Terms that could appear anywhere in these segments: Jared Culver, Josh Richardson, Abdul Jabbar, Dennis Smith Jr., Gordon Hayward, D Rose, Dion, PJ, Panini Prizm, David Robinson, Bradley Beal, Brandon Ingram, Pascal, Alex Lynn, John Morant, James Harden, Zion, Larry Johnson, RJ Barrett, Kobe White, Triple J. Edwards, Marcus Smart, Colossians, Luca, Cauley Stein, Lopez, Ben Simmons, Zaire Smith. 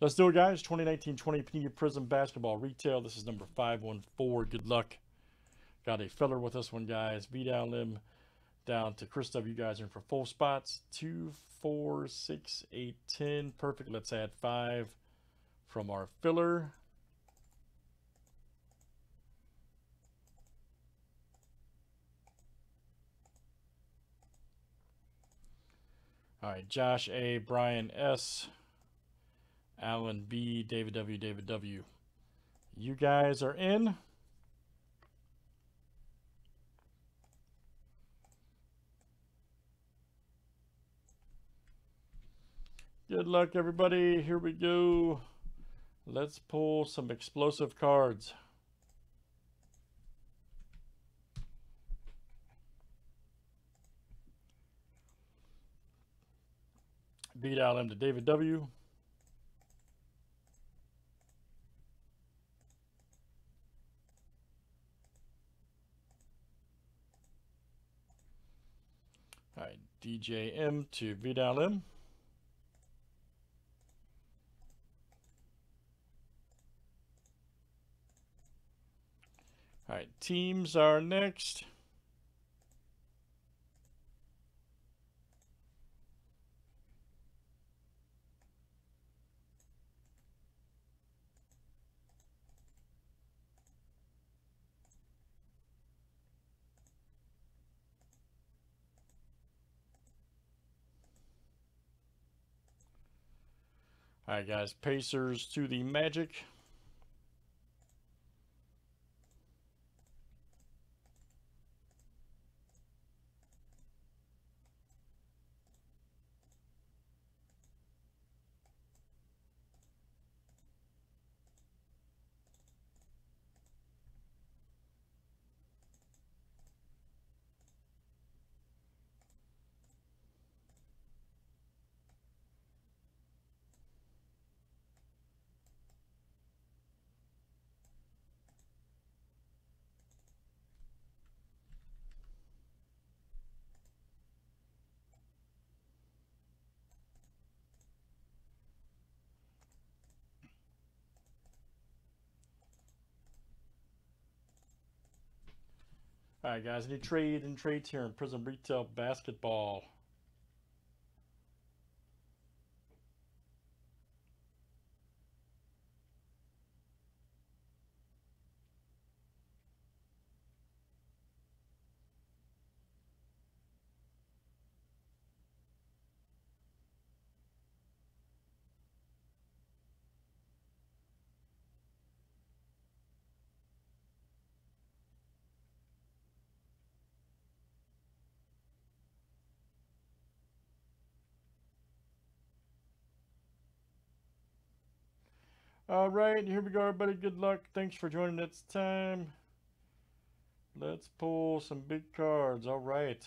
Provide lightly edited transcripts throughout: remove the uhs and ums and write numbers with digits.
Let's do it, guys. 2019-20 Panini Prizm Basketball Retail. This is number 514. Good luck. Got a filler with this one, guys. Be down limb down to Chris W. You guys are in for full spots. 2, 4, 6, 8, 10. Perfect. Let's add 5 from our filler. All right, Josh A, Brian S, Alan B, David W, David W. You guys are in. Good luck, everybody. Here we go. Let's pull some explosive cards. Beat out him to David W. All right, DJM to Vidal M. All right, teams are next. All right, guys, Pacers to the Magic. All right, guys, any trades here in Prizm Retail Basketball. All right, here we go, everybody. Good luck. Thanks for joining us. Time. Let's pull some big cards. All right.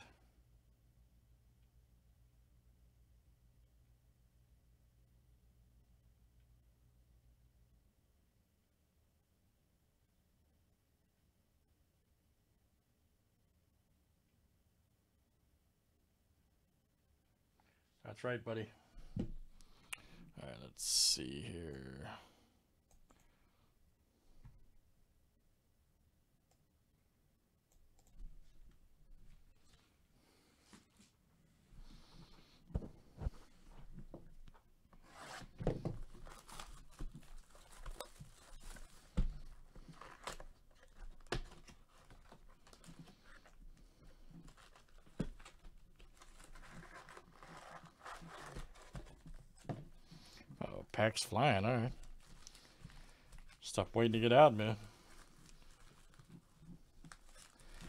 That's right, buddy. All right, let's see here. Pack's flying, all right. Stop waiting to get out, man.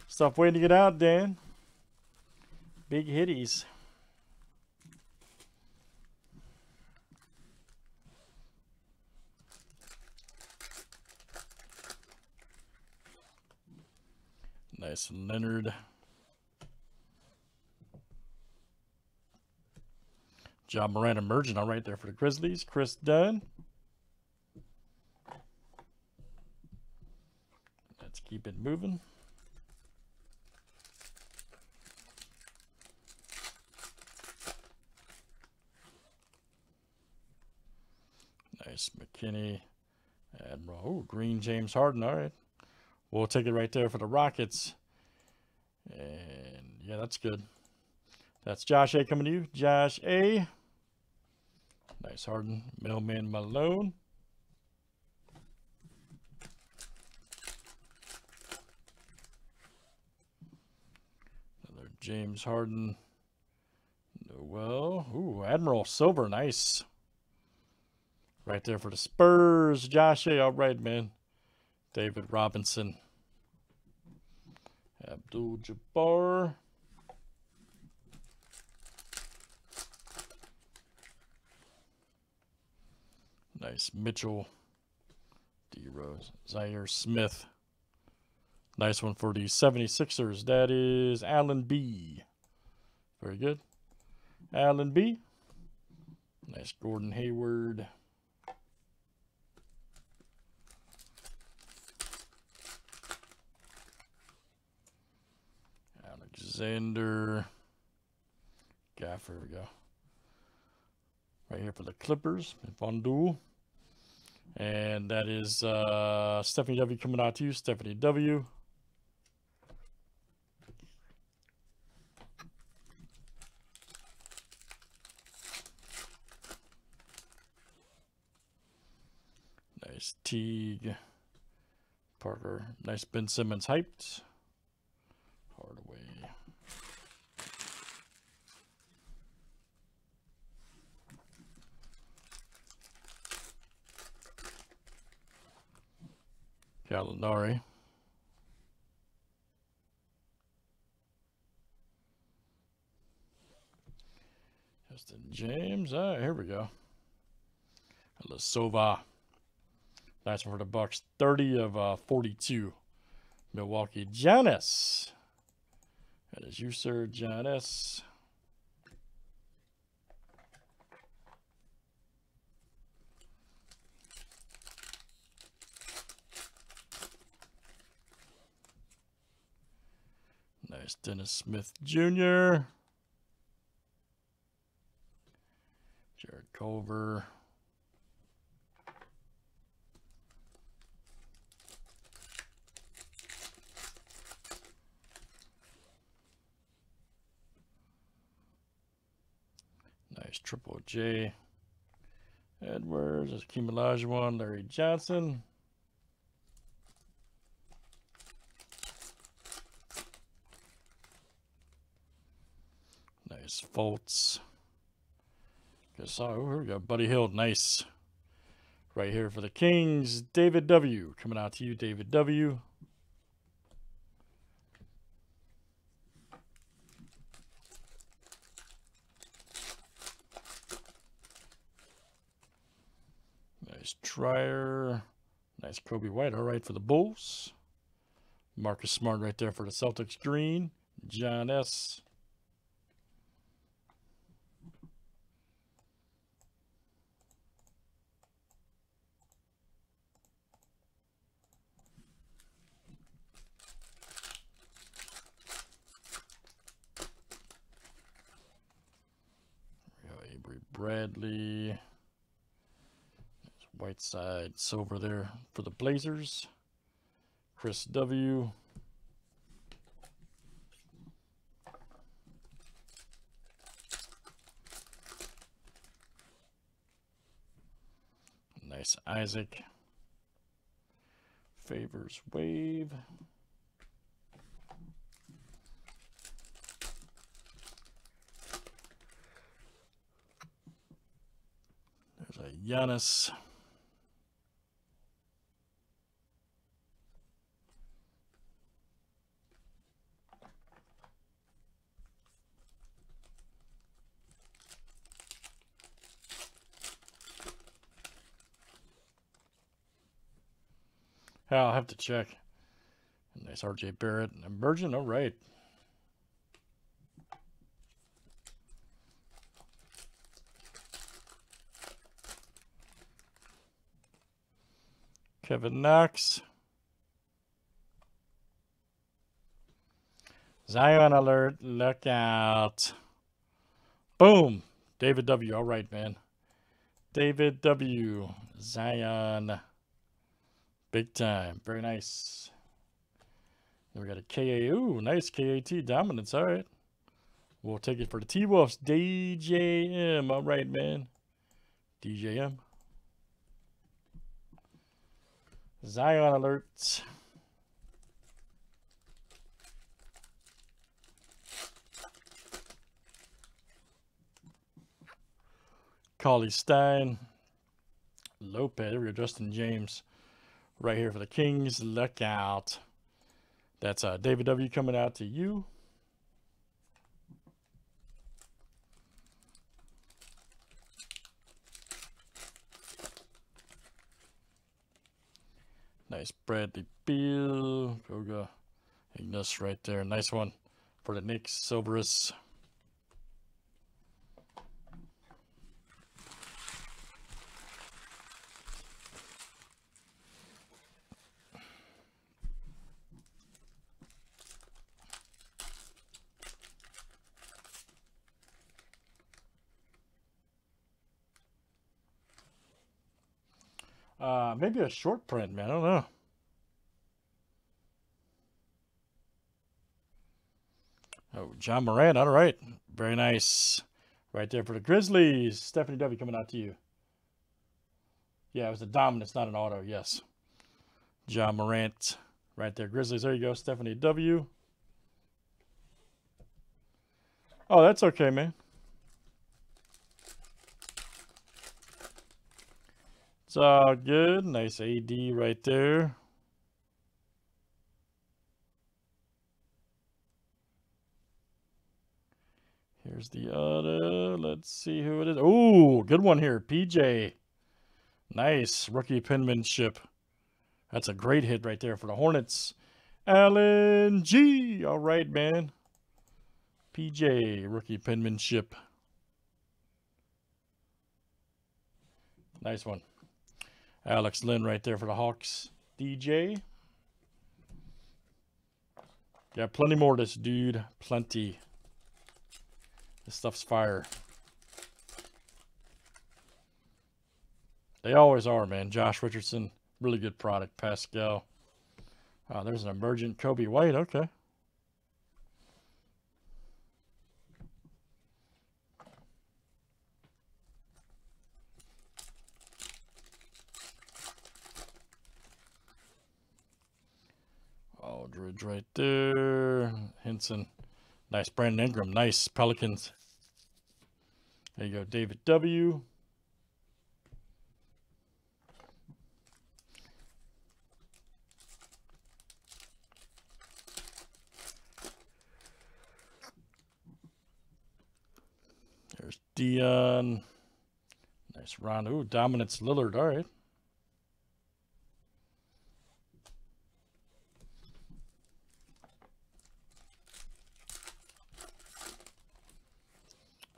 Stop waiting to get out, Dan. Big hitties. Nice Leonard. John Morant emerging, all right there for the Grizzlies. Chris Dunn. Let's keep it moving. Nice McKinney. Admiral. Ooh, green James Harden. All right. We'll take it right there for the Rockets. And yeah, that's good. That's Josh A coming to you. Josh A. Nice Harden. Mailman Malone. Another James Harden. Noel. Ooh, Admiral Silver. Nice. Right there for the Spurs. Josh A. All right, man. David Robinson. Abdul Jabbar. Nice Mitchell. D Rose. Zaire Smith. Nice one for the 76ers. That is Allen B. Very good. Allen B. Nice Gordon Hayward. Alexander Gaffer, we go. Right here for the Clippers, Von Duel. And that is Stephanie W coming out to you, Stephanie W. Nice Teague Parker, nice Ben Simmons hyped. Hardaway. Gallinari. Justin James. All right, here we go. Ilyasova. Nice one for the Bucks. 30 of 42. Milwaukee. John S. That is you, sir. John S. Nice Dennis Smith Jr. Jared Culver. Nice Triple J. Edwards. Hakeem Olajuwon. Larry Johnson. Nice Fultz. Here we got Buddy Hield. Nice. Right here for the Kings. David W. Coming out to you, David W. Nice Trier. Nice Kobe White. All right for the Bulls. Marcus Smart right there for the Celtics. Green. John S. Bradley, there's Whiteside Silver there for the Blazers. Chris W. Nice Isaac. Favors Wave. Giannis. I'll have to check. Nice RJ Barrett and Emergent. All right. Kevin Knox. Zion alert. Look out. Boom. David W. All right, man. David W. Zion. Big time. Very nice. Then we got a KA. Ooh, nice KAT dominance. All right. We'll take it for the T-Wolves. DJM. All right, man. DJM. Zion alerts. Cauley Stein. Lopez. We're Justin James right here for the Kings. Look out. That's David W. coming out to you. Nice Bradley Beal. Koga. Ignis right there. Nice one for the Knicks. Silverus. Maybe a short print, man. I don't know. Oh, John Morant. All right. Very nice. Right there for the Grizzlies. Stephanie W. coming out to you. Yeah, it was a dominance, not an auto. Yes. John Morant. Right there. Grizzlies. There you go. Stephanie W. Oh, that's okay, man. It's all good. Nice AD right there. Here's the other. Let's see who it is. Oh, good one here. PJ. Nice rookie penmanship. That's a great hit right there for the Hornets. Allen G. All right, man. PJ, rookie penmanship. Nice one. Alex Lynn right there for the Hawks. DJ. Got plenty more of this, dude. Plenty. This stuff's fire. They always are, man. Josh Richardson. Really good product. Pascal. There's an emergent Kobe White. Okay. Aldridge right there. Henson. Nice. Brandon Ingram. Nice. Pelicans. There you go. David W. There's Dion. Nice. Ron. Ooh, dominance Lillard. All right.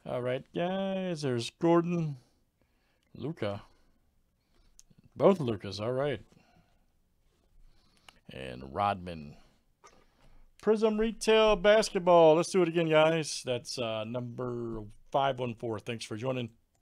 All right, guys, there's Gordon, Luca, both Lucas, all right, and Rodman. Prism Retail Basketball. Let's do it again, guys. That's number 514. Thanks for joining.